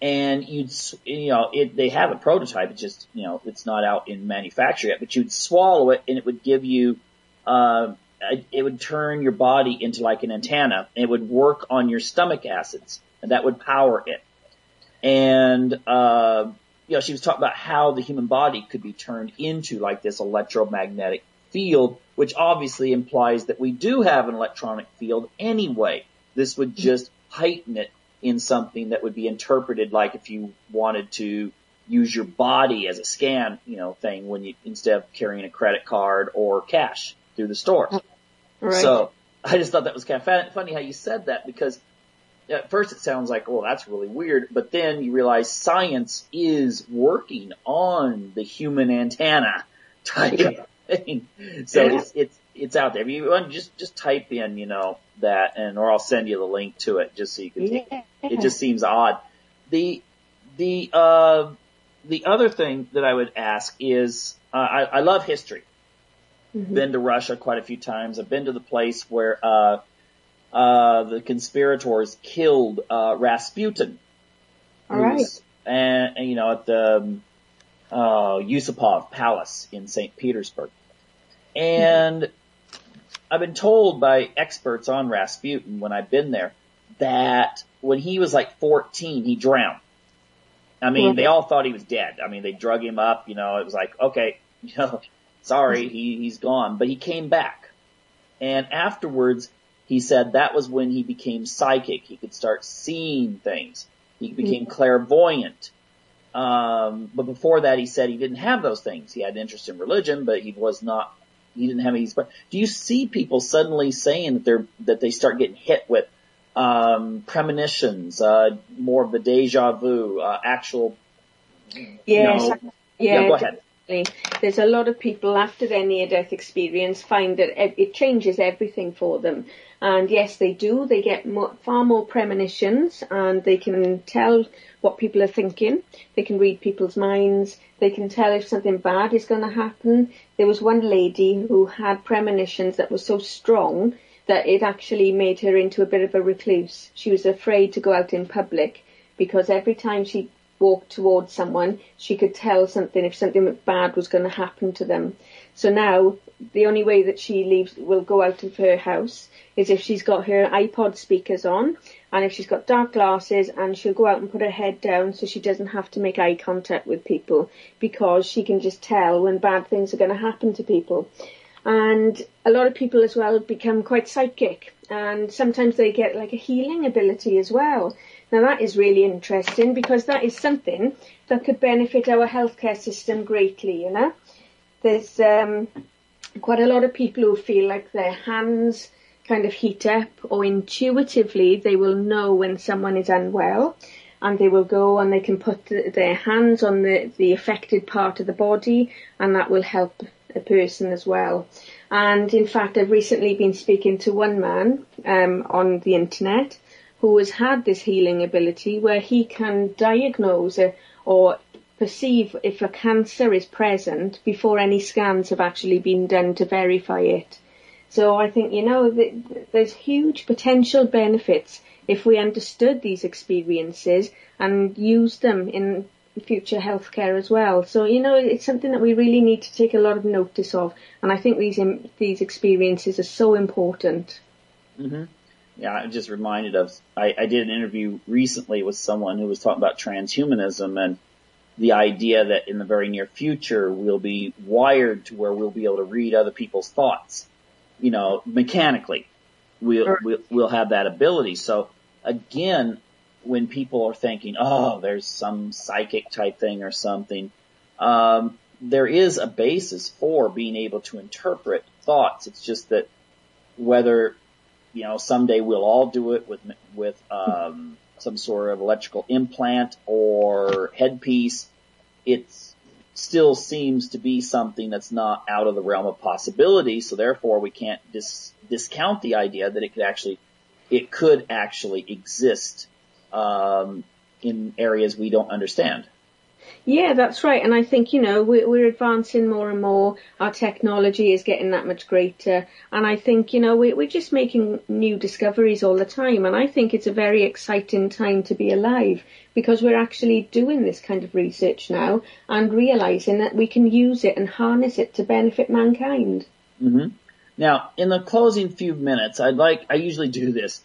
And they have a prototype. It's just, you know, it's not out in manufacture yet, but you'd swallow it and it would give you, it would turn your body into like an antenna, and it would work on your stomach acids, and that would power it. And, you know, she was talking about how the human body could be turned into like this electromagnetic field, which obviously implies that we do have an electronic field anyway. This would just heighten it in something that would be interpreted like if you wanted to use your body as a scan, you know, thing, when you, instead of carrying a credit card or cash through the store. Right. So I just thought that was kind of funny how you said that, because at first it sounds like, well, that's really weird. But then you realize science is working on the human antenna type of thing. So it's out there. If you want, just type in, you know, that, and or I'll send you the link to it just so you can take it. It just seems odd. The other thing that I would ask is I love history. Mm-hmm. Been to Russia quite a few times. I've been to the place where the conspirators killed Rasputin. All right. And you know, at the Yusupov Palace in St. Petersburg. And I've been told by experts on Rasputin when I've been there that when he was like 14, he drowned. I mean, they all thought he was dead. I mean, they drug him up, you know, it was like, okay, you know, sorry, he's gone. But he came back. And afterwards, he said that was when he became psychic. He could start seeing things. He became clairvoyant. But before that, he said he didn't have those things. He had an interest in religion, but he was not you didn't have any. Do you see people suddenly saying that they start getting hit with premonitions, more of the deja vu, actual? Yeah, go ahead. There's a lot of people after their near-death experience find that it changes everything for them. And yes, they do. They get far more premonitions, and they can tell what people are thinking. They can read people's minds. They can tell if something bad is going to happen. There was one lady who had premonitions that were so strong that it actually made her into a bit of a recluse. She was afraid to go out in public because every time she walked towards someone, she could tell something, if something bad was going to happen to them. So now the only way that she will go out of her house is if she's got her iPod speakers on, and if she's got dark glasses, and she'll go out and put her head down so she doesn't have to make eye contact with people, because she can just tell when bad things are going to happen to people. And a lot of people as well become quite psychic, and sometimes they get like a healing ability as well. Now that is really interesting, because that is something that could benefit our healthcare system greatly, you know. There's quite a lot of people who feel like their hands kind of heat up, or intuitively they will know when someone is unwell, and they will go and they can put their hands on the affected part of the body, and that will help a person as well. And in fact, I've recently been speaking to one man on the internet who has had this healing ability where he can diagnose or perceive if a cancer is present before any scans have actually been done to verify it. So I think, you know, there's huge potential benefits if we understood these experiences and used them in future healthcare as well. So, you know, it's something that we really need to take a lot of notice of. And I think these experiences are so important. Mm-hmm. Yeah, I'm just reminded of, I did an interview recently with someone who was talking about transhumanism and the idea that in the very near future we'll be wired to where we'll be able to read other people's thoughts, you know, mechanically. We'll have that ability. So again, when people are thinking, oh, there's some psychic type thing or something, there is a basis for being able to interpret thoughts. It's just that whether, you know, someday we'll all do it with some sort of electrical implant or headpiece. It still seems to be something that's not out of the realm of possibility. So therefore, we can't discount the idea that it could actually exist in areas we don't understand. Yeah, that's right. And I think, you know, we're advancing more and more. Our technology is getting that much greater. And I think, you know, we're just making new discoveries all the time. And I think it's a very exciting time to be alive, because we're actually doing this kind of research now and realizing that we can use it and harness it to benefit mankind. Mm-hmm. Now, in the closing few minutes, I usually do this.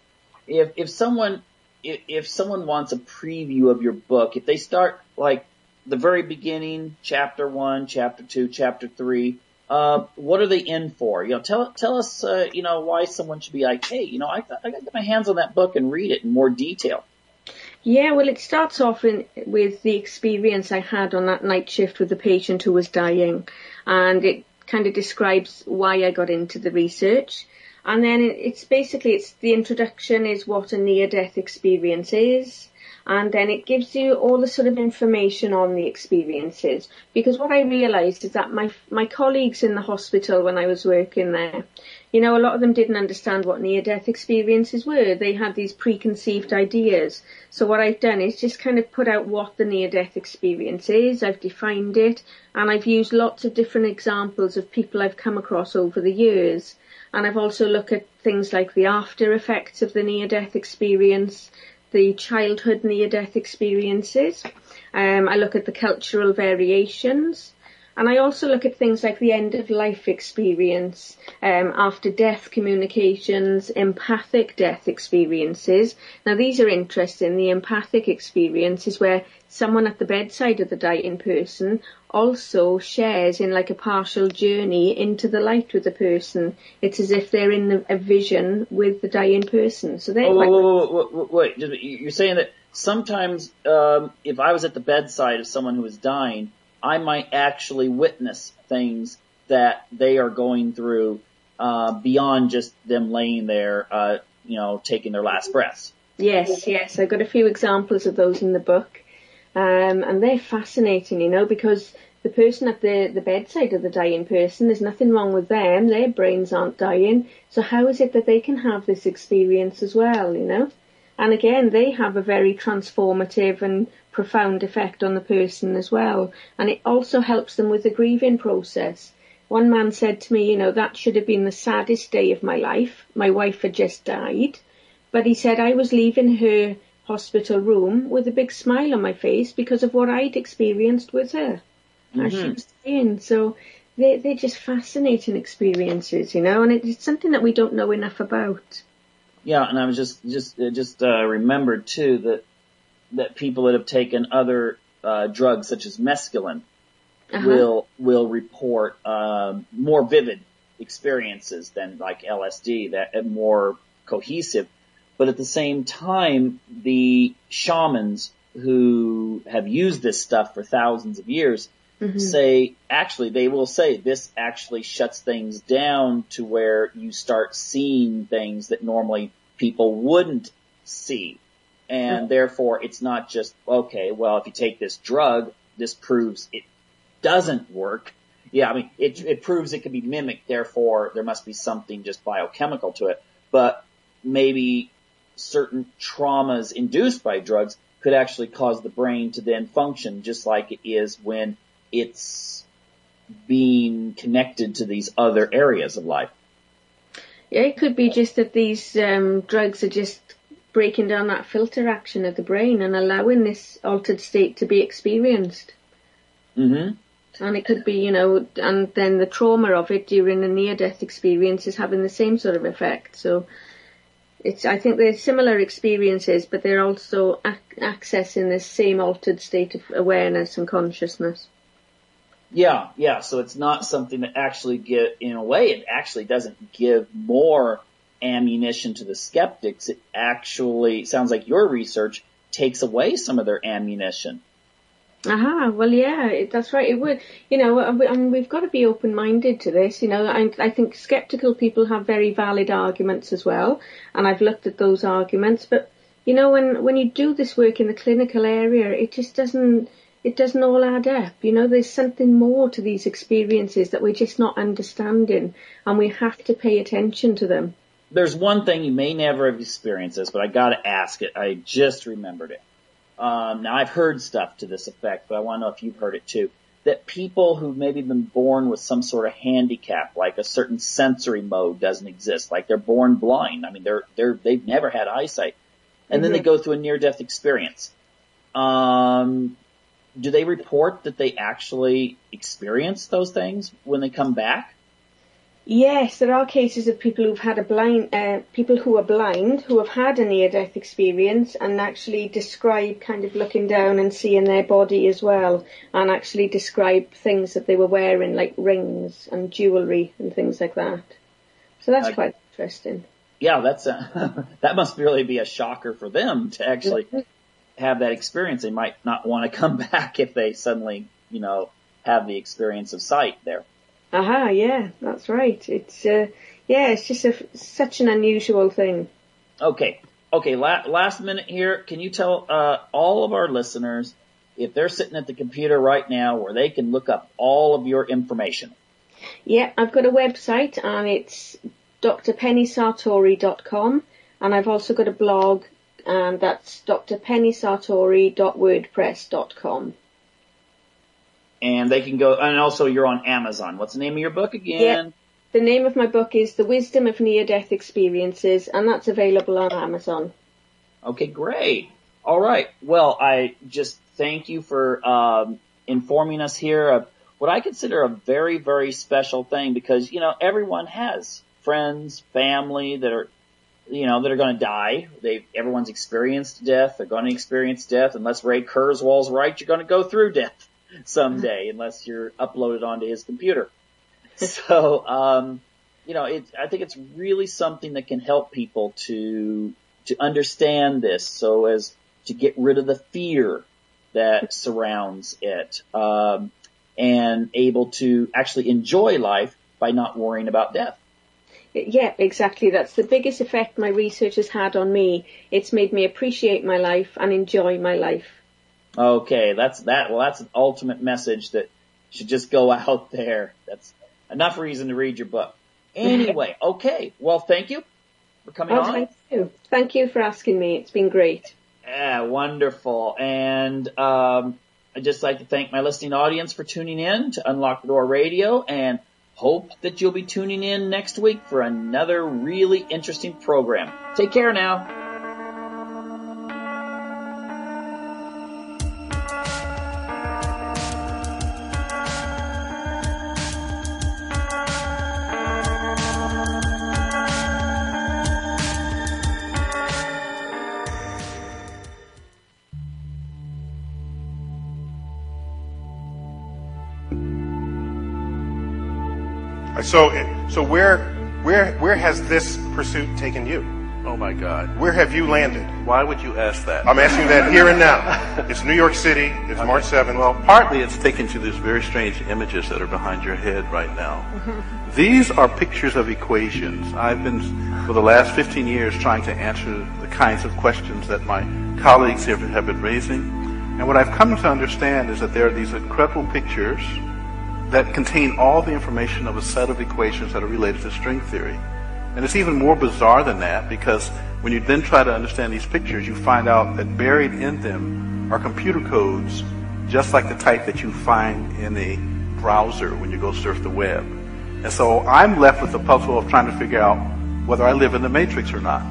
If someone wants a preview of your book, if they start like the very beginning, chapter 1, chapter 2, chapter 3. What are they in for? You know, tell us, you know, why someone should be like, hey, you know, I got to get my hands on that book and read it in more detail. Yeah, well, it starts off with the experience I had on that night shift with the patient who was dying, and it kind of describes why I got into the research. And then it's the introduction is what a near-death experience is. And then it gives you all the sort of information on the experiences. Because what I realised is that my colleagues in the hospital when I was working there, you know, a lot of them didn't understand what near-death experiences were. They had these preconceived ideas. So what I've done is just kind of put out what the near-death experience is. I've defined it, and I've used lots of different examples of people I've come across over the years. And I've also looked at things like the after effects of the near-death experience, the childhood near-death experiences. I look at the cultural variations, and I also look at things like the end-of-life experience, after-death communications, empathic death experiences. Now, these are interesting. The empathic experience is where someone at the bedside of the dying person also shares in like a partial journey into the light with the person. It's as if they're in a vision with the dying person. So they're wait. You're saying that sometimes if I was at the bedside of someone who was dying, I might actually witness things that they are going through beyond just them laying there, taking their last breaths. Yes. I got a few examples of those in the book. And they're fascinating, because the person at the bedside of the dying person, there's nothing wrong with them. Their brains aren't dying. So how is it that they can have this experience as well, And again, they have a very transformative and profound effect on the person as well. And it also helps them with the grieving process. One man said to me, that should have been the saddest day of my life. My wife had just died. But he said, I was leaving her hospital room with a big smile on my face because of what I'd experienced with her. Mm-hmm. As she was saying. So they're just fascinating experiences, and it's something that we don't know enough about. Yeah, and I was just remembered too that people that have taken other drugs such as mescaline will report more vivid experiences than like LSD, that more cohesive. But at the same time, the shamans who have used this stuff for thousands of years say this actually shuts things down to where you start seeing things that normally people wouldn't see. And therefore it's not just, okay, well, if you take this drug, this proves it doesn't work. Yeah, I mean, it proves it can be mimicked. Therefore, there must be something just biochemical to it. But maybe certain traumas induced by drugs could actually cause the brain to then function just like it is when it's being connected to these other areas of life. Yeah, it could be just that these drugs are just breaking down that filter action of the brain and allowing this altered state to be experienced. Mm-hmm. And it could be, and then the trauma of it during a near-death experience is having the same sort of effect. So I think they're similar experiences, but they're also accessing this same altered state of awareness and consciousness. Yeah. So it's not something that actually it actually doesn't give more ammunition to the skeptics. It actually sounds like your research takes away some of their ammunition. Well, yeah, that's right. It would, and we've got to be open-minded to this. I think skeptical people have very valid arguments as well, and I've looked at those arguments. But when you do this work in the clinical area, it just doesn't all add up. There's something more to these experiences that we're just not understanding, and we have to pay attention to them. There's one thing you may never have experienced this, but I got to ask it. I just remembered it. Now, I've heard stuff to this effect, but I want to know if you've heard it too, that people who've maybe been born with some sort of handicap, like a certain sensory mode doesn't exist, like they're born blind. I mean, they've never had eyesight. And then they go through a near-death experience. Do they report that they actually experience those things when they come back? Yes, there are cases of people who've had people who are blind, who have had a near-death experience, and actually describe kind of looking down and seeing their body as well, and actually describe things that they were wearing, like rings and jewellery and things like that. So that's quite interesting. Yeah, that must really be a shocker for them to actually have that experience. They might not want to come back if they suddenly, have the experience of sight there. Yeah, that's right. It's it's just such an unusual thing. Okay. Last minute here. Can you tell all of our listeners, if they're sitting at the computer right now, where they can look up all of your information? Yeah, I've got a website, and it's drpennysartori.com, and I've also got a blog, and that's drpennysartori.wordpress.com. And they can go, and also you're on Amazon. What's the name of your book again? Yeah, the name of my book is The Wisdom of Near-Death Experiences, and that's available on Amazon. Okay, great. All right. Well, I just thank you for informing us here of what I consider a very, very special thing because, everyone has friends, family that are, that are going to die. Everyone's experienced death. They're going to experience death. Unless Ray Kurzweil's right, you're going to go through death someday, unless you're uploaded onto his computer. So, I think it's really something that can help people to understand this, so as to get rid of the fear that surrounds it. and able to actually enjoy life by not worrying about death. Yeah, exactly. That's the biggest effect my research has had on me. It's made me appreciate my life and enjoy my life. Okay, that's that. Well, that's an ultimate message that should just go out there. That's enough reason to read your book. Anyway, okay. Well, thank you for coming on. Thank you. Thank you for asking me. It's been great. Yeah, wonderful. And I'd just like to thank my listening audience for tuning in to Unlock the Door Radio, and hope that you'll be tuning in next week for another really interesting program. Take care now. So where has this pursuit taken you? Oh my God! Where have you landed? Why would you ask that? I'm asking that here and now. It's New York City. It's okay. March 7th. Well, partly it's taken to these very strange images that are behind your head right now. These are pictures of equations. I've been for the last 15 years trying to answer the kinds of questions that my colleagues here have been raising, and what I've come to understand is that there are these incredible pictures that contain all the information of a set of equations that are related to string theory. And it's even more bizarre than that, because when you then try to understand these pictures, you find out that buried in them are computer codes, just like the type that you find in a browser when you go surf the web. And so I'm left with the puzzle of trying to figure out whether I live in the Matrix or not.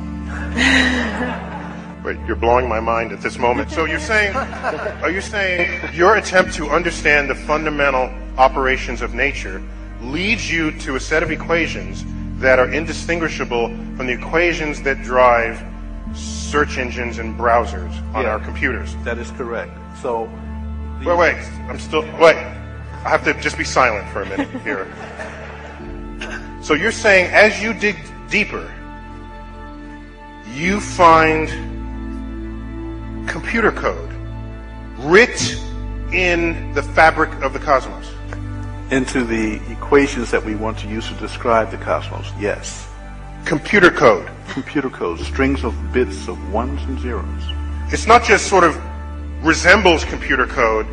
Wait, you're blowing my mind at this moment. So you're saying, are you saying your attempt to understand the fundamental operations of nature leads you to a set of equations that are indistinguishable from the equations that drive search engines and browsers on our computers? That is correct. So, wait, I'm still, I have to just be silent for a minute here. So you're saying as you dig deeper, you find computer code writ in the fabric of the cosmos? Into the equations that we want to use to describe the cosmos, yes. Computer code? Computer code, strings of bits of ones and zeros. It's not just sort of resembles computer code,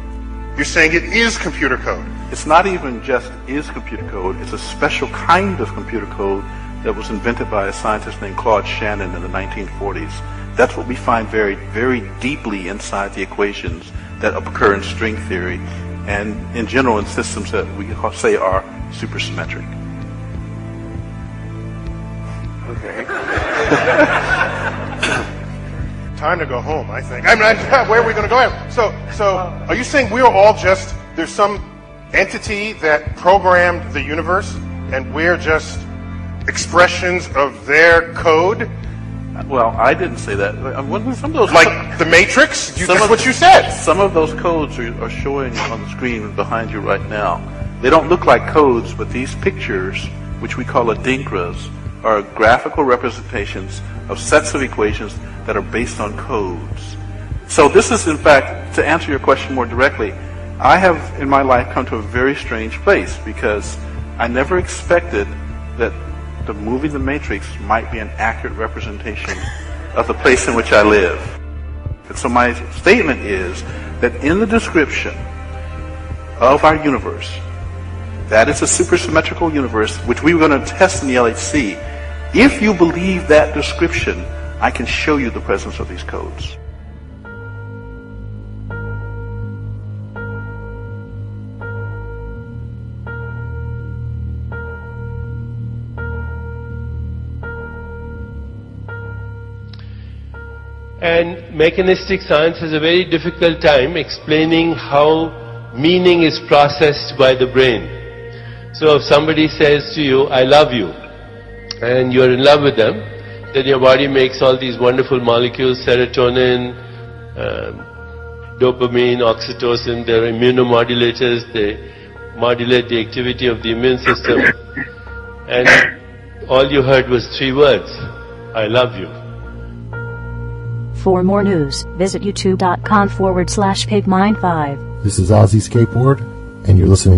you're saying it is computer code. It's not even just is computer code, it's a special kind of computer code that was invented by a scientist named Claude Shannon in the 1940s. That's what we find very, very deeply inside the equations that occur in string theory, and in general in systems that we say are supersymmetric. Okay. Time to go home, I think. I mean, where are we going to go? So are you saying we are all just, there's some entity that programmed the universe, and we're just expressions of their code? Well, I didn't say that. Some of those, like the Matrix? That's what you said. Some of those codes are showing on the screen behind you right now. They don't look like codes, but these pictures, which we call adinkras, are graphical representations of sets of equations that are based on codes. So this is, in fact, to answer your question more directly, I have in my life come to a very strange place, because I never expected that the movie The Matrix might be an accurate representation of the place in which I live. And so my statement is that in the description of our universe, that it's a supersymmetrical universe, which we were going to test in the LHC, if you believe that description, I can show you the presence of these codes. And mechanistic science has a very difficult time explaining how meaning is processed by the brain. So if somebody says to you, I love you, and you're in love with them, then your body makes all these wonderful molecules, serotonin, dopamine, oxytocin, they're immunomodulators, they modulate the activity of the immune system. And all you heard was three words, I love you. For more news, visit youtube.com/pigmind5. This is Ozzy Skateboard. and you're listening